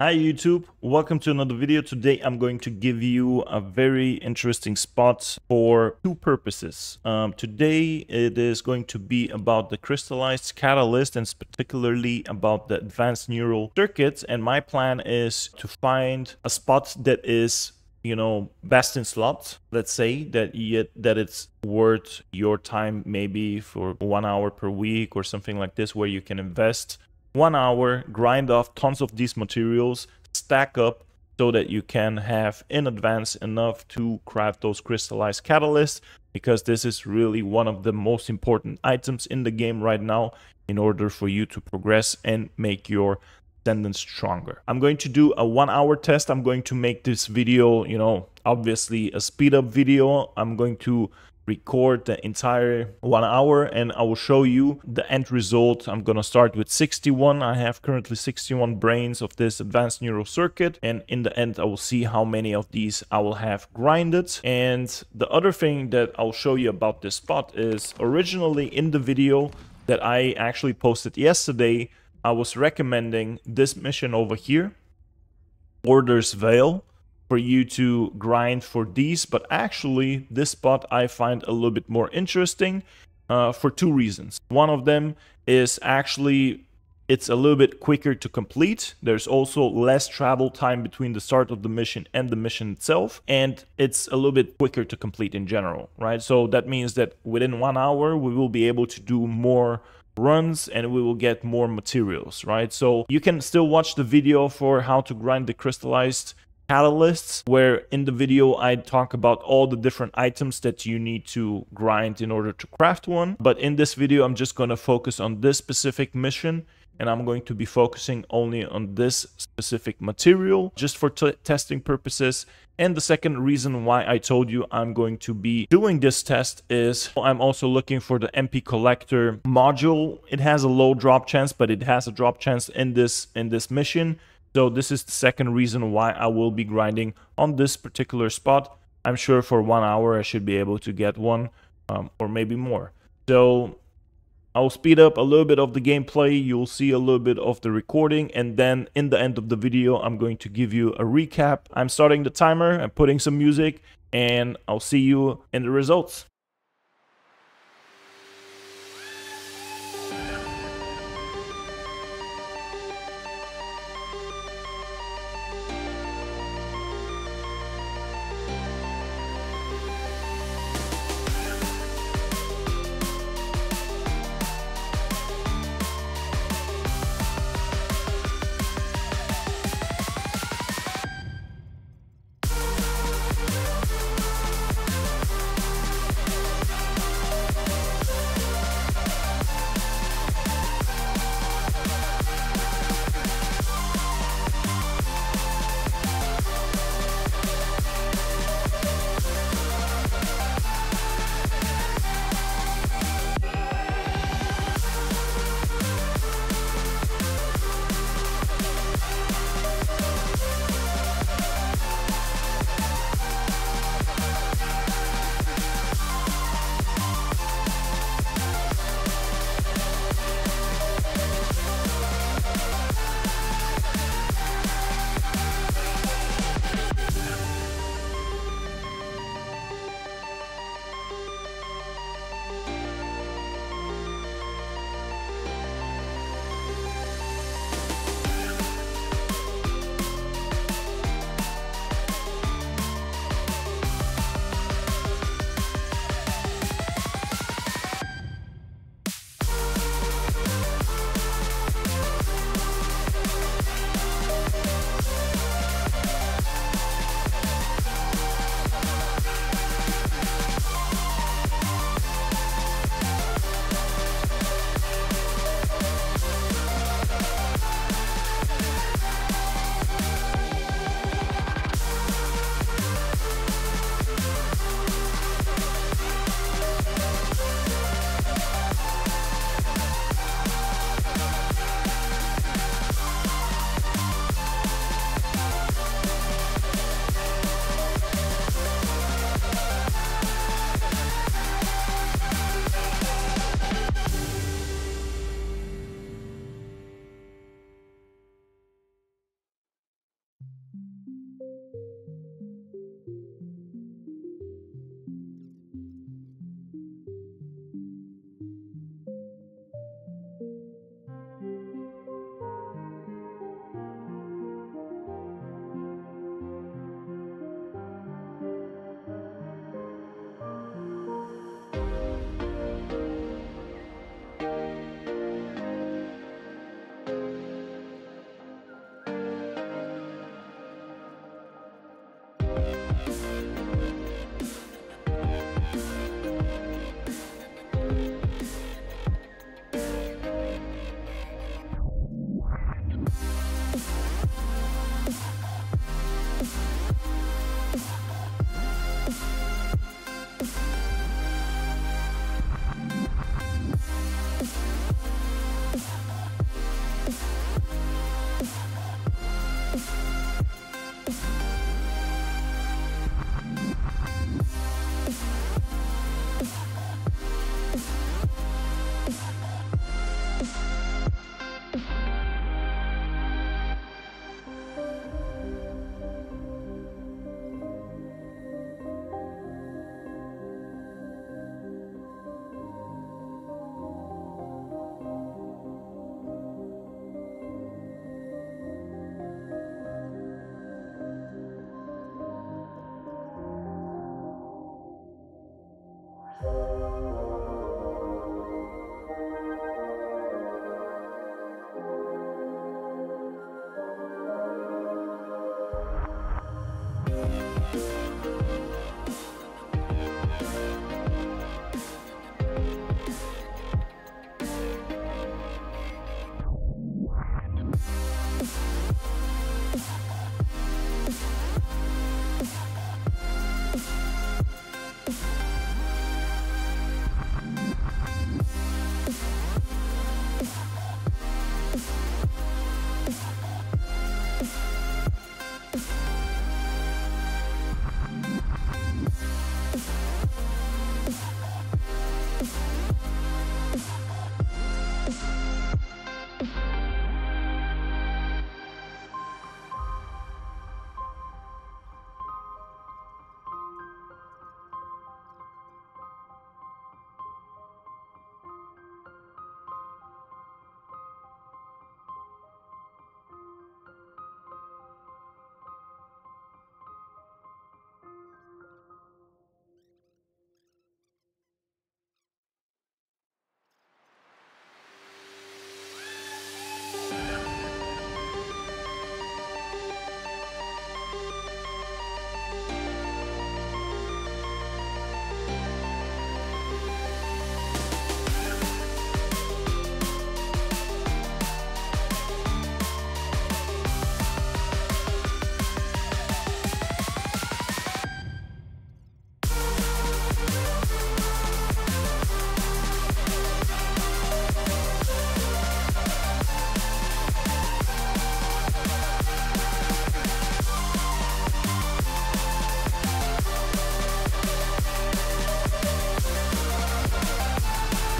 Hi YouTube, welcome to another video. Today I'm going to give you a very interesting spot for two purposes. Today it is going to be about the crystallized catalyst and particularly about the advanced neural circuits, and my plan is to find a spot that is, you know, best in slot, let's say, that it's worth your time, maybe for 1 hour per week or something like this, where you can invest 1 hour, grind off tons of these materials, stack up so that you can have in advance enough to craft those crystallized catalysts, because this is really one of the most important items in the game right now in order for you to progress and make your sentence stronger. I'm going to do a 1 hour test. I'm going to make this video, you know, obviously a speed up video. I'm going to record the entire 1 hour and I will show you the end result. I'm gonna start with 61. I have currently 61 brains of this advanced neural circuit, and in the end I will see how many of these I will have grinded. And the other thing that I'll show you about this spot is, originally in the video that I actually posted yesterday, I was recommending this mission over here, Orders Veil, for you to grind for these, but actually this spot I find a little bit more interesting for two reasons. One of them is actually it's a little bit quicker to complete. There's also less travel time between the start of the mission and the mission itself, and it's a little bit quicker to complete in general, right? So that means that within 1 hour we will be able to do more runs and we will get more materials, right? So you can still watch the video for how to grind the crystallized catalysts, where in the video I talk about all the different items that you need to grind in order to craft one. But in this video I'm just going to focus on this specific mission, and I'm going to be focusing only on this specific material just for testing purposes. And the second reason why I told you I'm going to be doing this test is I'm also looking for the MP collector module. It has a low drop chance, but it has a drop chance in this mission. So this is the second reason why I will be grinding on this particular spot. I'm sure for 1 hour I should be able to get one or maybe more. So I'll speed up a little bit of the gameplay, you'll see a little bit of the recording, and then in the end of the video I'm going to give you a recap. I'm starting the timer, I'm putting some music, and I'll see you in the results.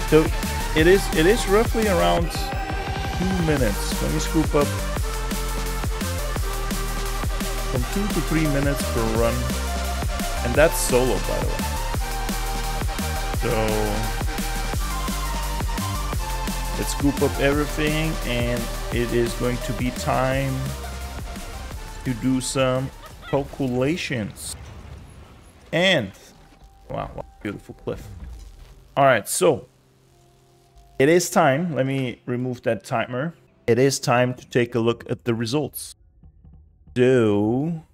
So it is roughly around 2 minutes. Let me scoop up from 2 to 3 minutes per run, and that's solo, by the way. So let's scoop up everything, and it is going to be time to do some calculations. And wow, what a beautiful cliff. All right, so it is time. Let me remove that timer. It is time to take a look at the results. So,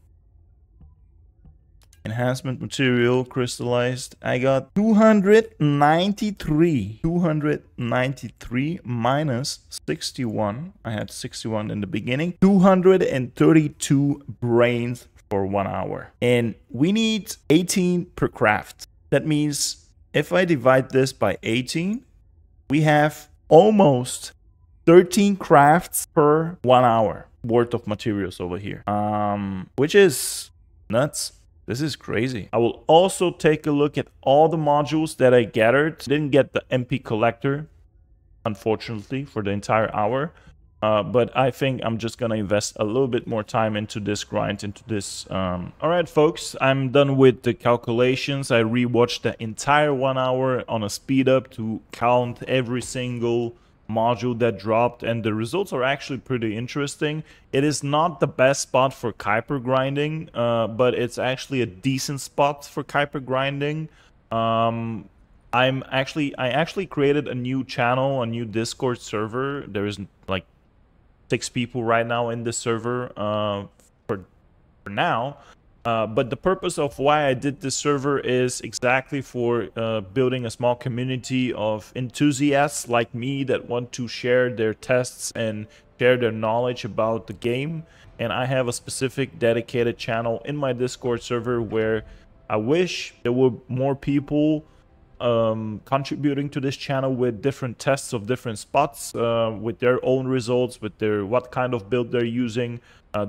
enhancement material crystallized. I got 293. 293 minus 61. I had 61 in the beginning. 232 brains for 1 hour. And we need 18 per craft. That means if I divide this by 18, we have almost 13 crafts per 1 hour worth of materials over here, which is nuts. This is crazy. I will also take a look at all the modules that I gathered. Didn't get the MP collector, unfortunately, for the entire hour. But I think I'm just going to invest a little bit more time into this grind, into this. All right, folks, I'm done with the calculations. I rewatched the entire 1 hour on a speed up to count every single module that dropped. And the results are actually pretty interesting. It is not the best spot for Kuiper grinding, but it's actually a decent spot for Kuiper grinding. I actually created a new channel, a new Discord server. There is like 6 people right now in the server for now. But the purpose of why I did this server is exactly for building a small community of enthusiasts like me that want to share their tests and share their knowledge about the game. And I have a specific dedicated channel in my Discord server where I wish there were more people contributing to this channel with different tests of different spots, with their own results, with their what kind of build they're using.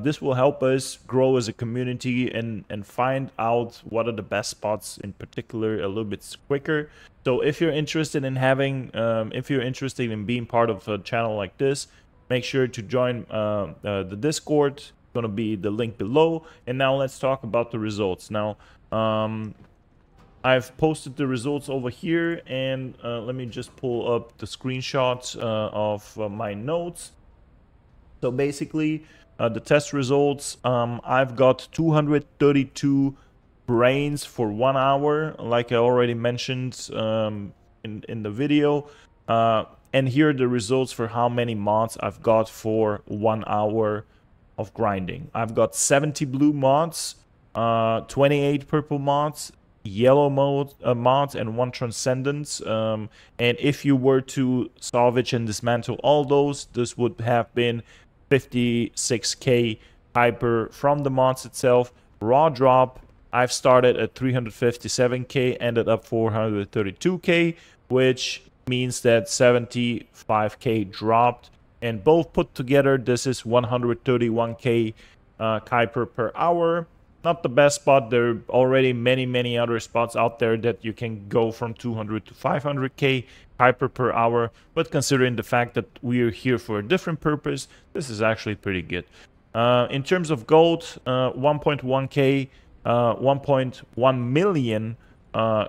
This will help us grow as a community and find out what are the best spots in particular a little bit quicker. So if you're interested in having, if you're interested in being part of a channel like this, make sure to join the Discord. It's gonna be the link below. And now let's talk about the results. Now, I've posted the results over here, and let me just pull up the screenshots of my notes. So basically, the test results, I've got 232 brains for 1 hour, like I already mentioned in the video. And here are the results for how many mods I've got for 1 hour of grinding. I've got 70 blue mods, 28 purple mods, yellow mode mods, and 1 transcendence. And if you were to salvage and dismantle all those, this would have been 56k Kuiper from the mods itself. Raw drop, I've started at 357k, ended up 432k, which means that 75k dropped, and both put together this is 131k Kuiper per hour. Not the best spot. There are already many other spots out there that you can go from 200 to 500k Kuiper per hour, but considering the fact that we are here for a different purpose, this is actually pretty good. In terms of gold, 1.1k, 1.1 million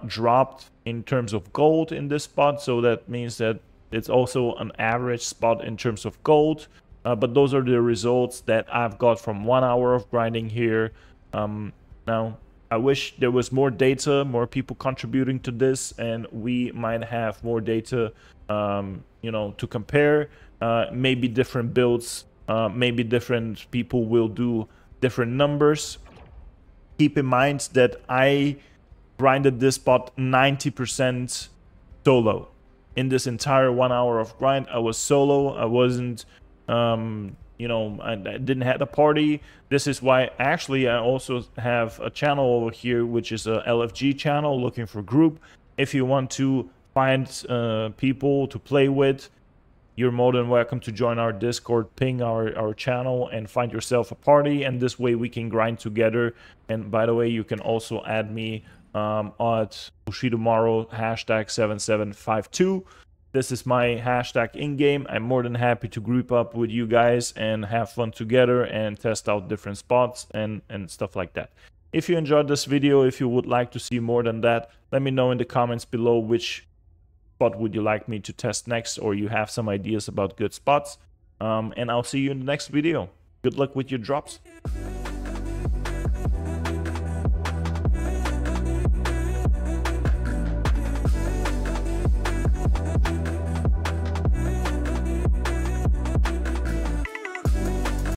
dropped in terms of gold in this spot, so that means that it's also an average spot in terms of gold. But those are the results that I've got from 1 hour of grinding here. Now, I wish there was more data, more people contributing to this, and we might have more data, you know, to compare. Maybe different builds, maybe different people will do different numbers. Keep in mind that I grinded this spot 90% solo. In this entire 1 hour of grind, I was solo. I wasn't, you know, I didn't have a party. This is why actually I also have a channel over here, which is a LFG channel, looking for group. If you want to find people to play with, you're more than welcome to join our Discord, ping our channel, and find yourself a party. And this way we can grind together. And by the way, you can also add me at Bushidomaru #7752. This is my hashtag in-game. I'm more than happy to group up with you guys and have fun together and test out different spots and stuff like that. If you enjoyed this video, if you would like to see more than that, let me know in the comments below which spot would you like me to test next, or you have some ideas about good spots. And I'll see you in the next video. Good luck with your drops.